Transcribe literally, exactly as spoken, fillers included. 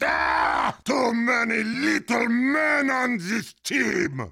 There are too many little men on this team!